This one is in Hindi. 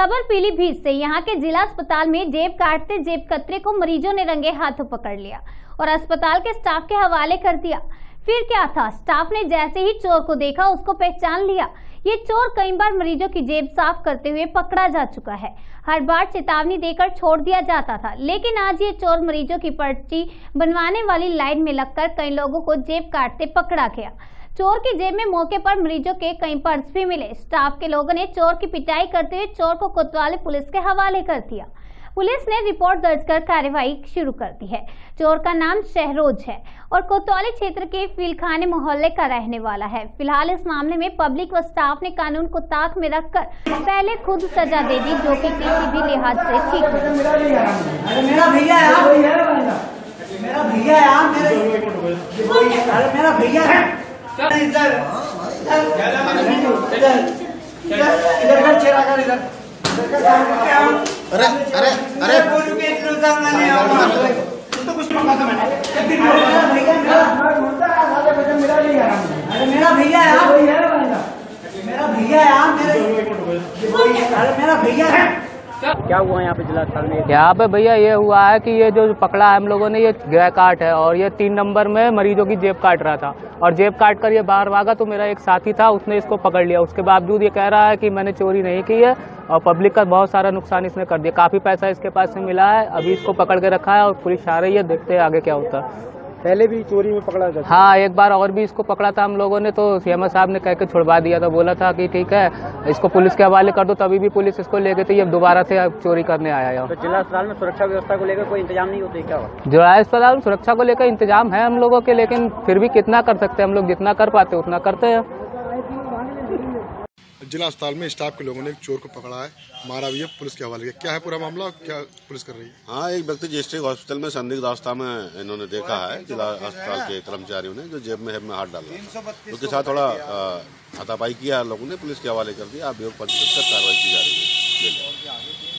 खबर पीलीभीत से, यहाँ के जिला अस्पताल में जेब काटते जेब कतरे को मरीजों ने रंगे हाथों पकड़ लिया और अस्पताल के स्टाफ के हवाले कर दिया। फिर क्या था, स्टाफ ने जैसे ही चोर को देखा उसको पहचान लिया। ये चोर कई बार मरीजों की जेब साफ करते हुए पकड़ा जा चुका है। हर बार चेतावनी देकर छोड़ दिया जाता था, लेकिन आज ये चोर मरीजों की पर्ची बनवाने वाली लाइन में लगकर कई लोगों को जेब काटते पकड़ा गया। चोर की जेब में मौके पर मरीजों के कई पर्स भी मिले। स्टाफ के लोगों ने चोर की पिटाई करते हुए चोर को कोतवाली पुलिस के हवाले कर दिया। पुलिस ने रिपोर्ट दर्ज कर कार्रवाई शुरू कर दी है। चोर का नाम शहरोज है और कोतवाली क्षेत्र के फीलखाने मोहल्ले का रहने वाला है। फिलहाल इस मामले में पब्लिक व स्टाफ ने कानून को ताक में रखकर पहले खुद सजा दे दी, जो कि किसी भी लिहाज से ठीक है। मेरा भैया अरे अरे अरे बोलू के इतना जाना नहीं है तो कुछ मांगा था मैंने। मेरा भैया है। क्या हुआ यहाँ पे जिला अस्पताल में? यहाँ पे भैया ये हुआ है कि ये जो पकड़ा है हम लोगों ने, ये ग्रे कार्ट है और ये 3 नंबर में मरीजों की जेब काट रहा था और जेब काट कर ये बाहर भागा तो मेरा एक साथी था, उसने इसको पकड़ लिया। उसके बावजूद ये कह रहा है कि मैंने चोरी नहीं की है और पब्लिक का बहुत सारा नुकसान इसने कर दिया। काफ़ी पैसा इसके पास से मिला है, अभी इसको पकड़ के रखा है और पुलिस आ रही है, देखते हैं आगे क्या होता है। पहले भी चोरी में पकड़ा था? हाँ, एक बार और भी इसको पकड़ा था हम लोगों ने तो सीएम साहब ने कह के छुड़वा दिया था, बोला था कि ठीक है इसको पुलिस के हवाले कर दो, तभी भी पुलिस इसको ले गई थी। अब दोबारा से अब चोरी करने आया है। तो जिला अस्पताल में सुरक्षा व्यवस्था को लेकर कोई इंतजाम नहीं होती क्या? जिला अस्पताल में सुरक्षा को लेकर इंतजाम है हम लोगों के, लेकिन फिर भी कितना कर सकते हैं हम लोग, जितना कर पाते उतना करते हैं। जिला अस्पताल में स्टाफ के लोगों ने एक चोर को पकड़ा है, मारा भी है, पुलिस के हवाले किया। क्या है पूरा मामला, क्या पुलिस कर रही है? हाँ, एक व्यक्ति डिस्ट्रिक्ट हॉस्पिटल में संदिग्ध अवस्था में इन्होंने देखा है, जिला अस्पताल के कर्मचारियों ने, जो जेब में हाथ डाला, उसके साथ थोड़ा हाथापाई किया लोगों ने, पुलिस के हवाले कर दिया। अभियोग पंजीकृत कर कार्रवाई की जा रही है।